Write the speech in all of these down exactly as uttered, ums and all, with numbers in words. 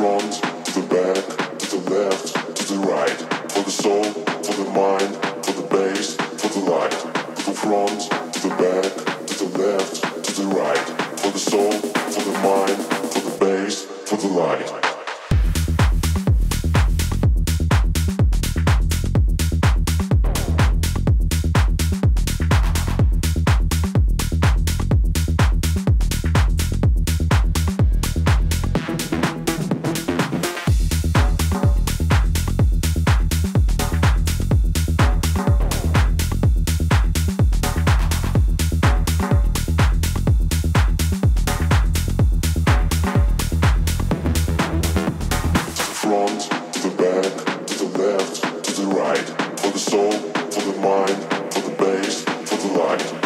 front, to the back, to the left, to the right. For the soul, for the mind, for the bass, for the light. To the front, to the back, to the left, to the right. For the soul, for the mind, for the bass, for the light.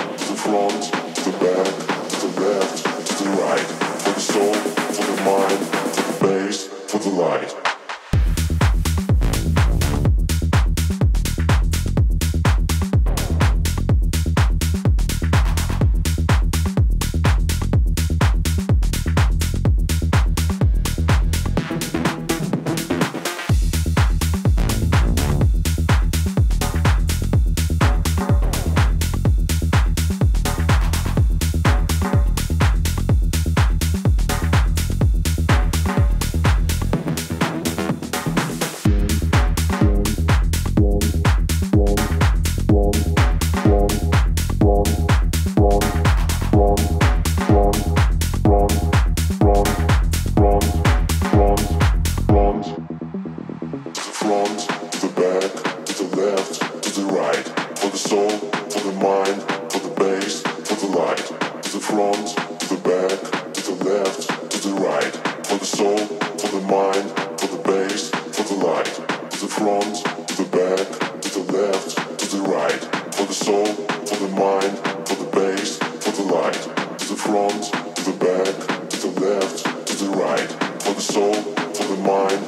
For the soul, for the mind, for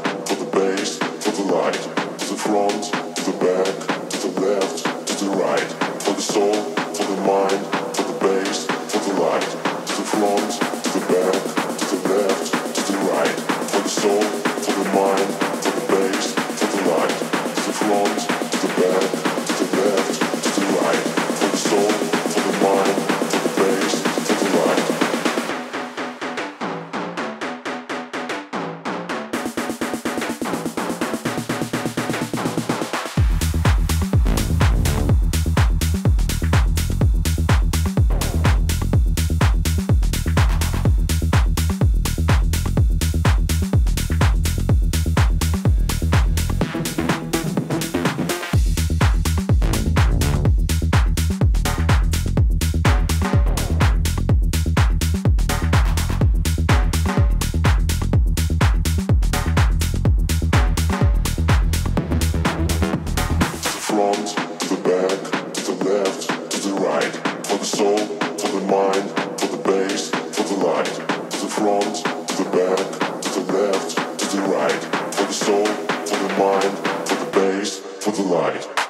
the bass, for the light.